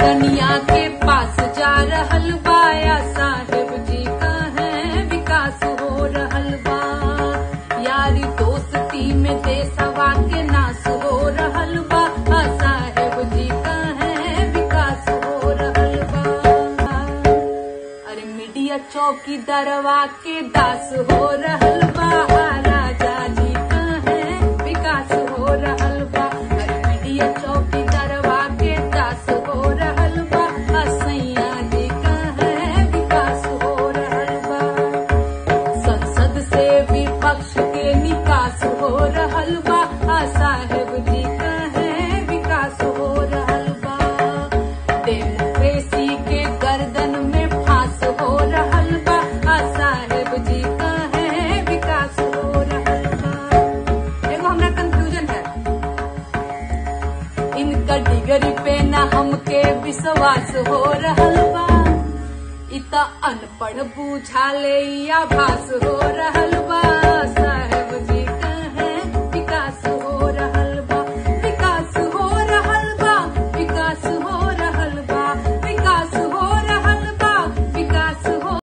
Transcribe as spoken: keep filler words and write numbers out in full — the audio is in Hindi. गडनिया के पास जा रहल बा, या साहेब जी का है विकास हो रहल बा। यारी दोस्ती में देशवा के नाश हो रहल बा, साहेब जी का है विकास हो रहल बा। अरे मीडिया चौकीदारवा के दास हो रहल बा, राजा जी का है विकास हो रहल बा। अरे मीडिया चौकीदारवा के दास हो रहल बा, सैया जी का है विकास हो रहल बा। संसद से विपक्ष के निकास हो रहल बा, साहेब जी का है विकास हो रहल बा। डेमोक्रेसी के गर्दन में फांस हो रहल बा, साहेब जी का है विकास हो रहल बा। एगो हमरा कंफ्यूजन है, इनका डिग्री पे न हमके विश्वास हो रहल बा। इत अनपढ़ बूझाले या भास हो रहल बा।